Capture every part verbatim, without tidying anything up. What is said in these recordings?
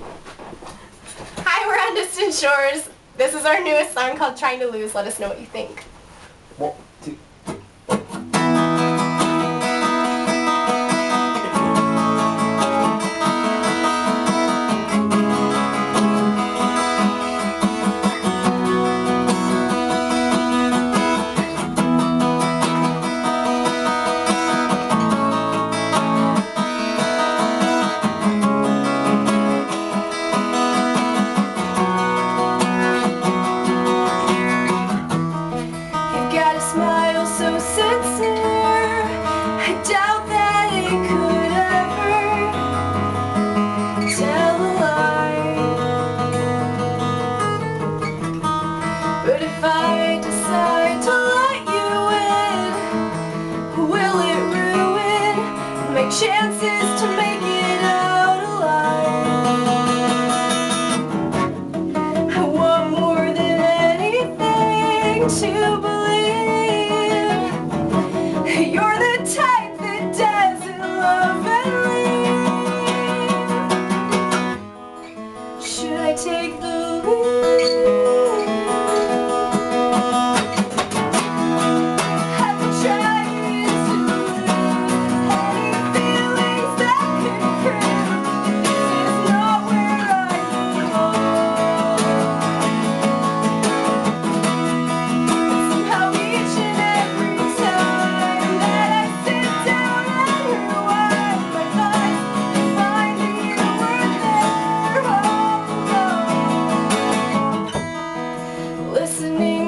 Hi, we're on Distant Shores. This is our newest song called Trying to Lose. Let us know what you think. One, two, three. Chances to make it out alive. I want more than anything to believe you're the type that doesn't love and leave. Should I take the lead?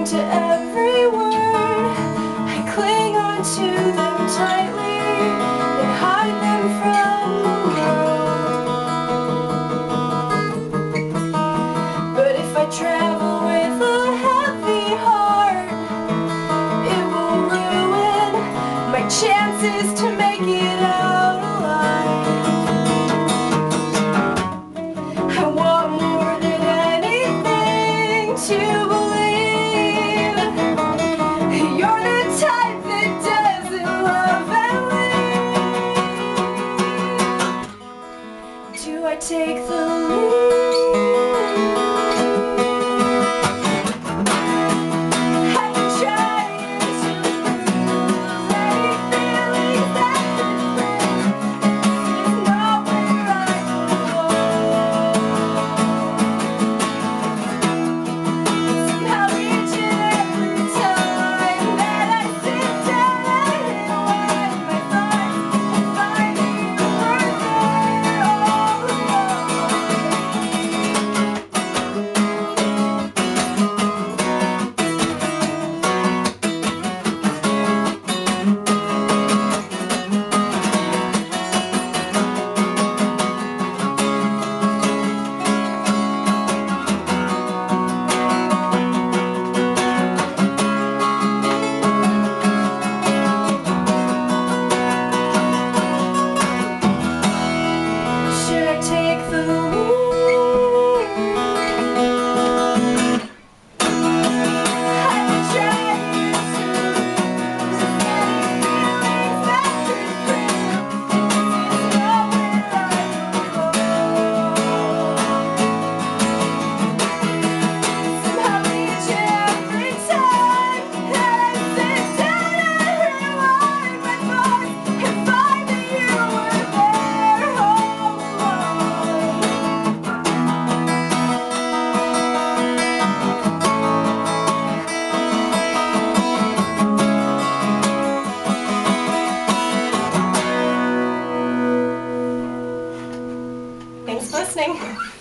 To every word, I cling on to them tightly and hide them from the world. But if I travel with a heavy heart, it will ruin my chances to make it out alive. I want more than anything to believe. Take the Thanks for listening.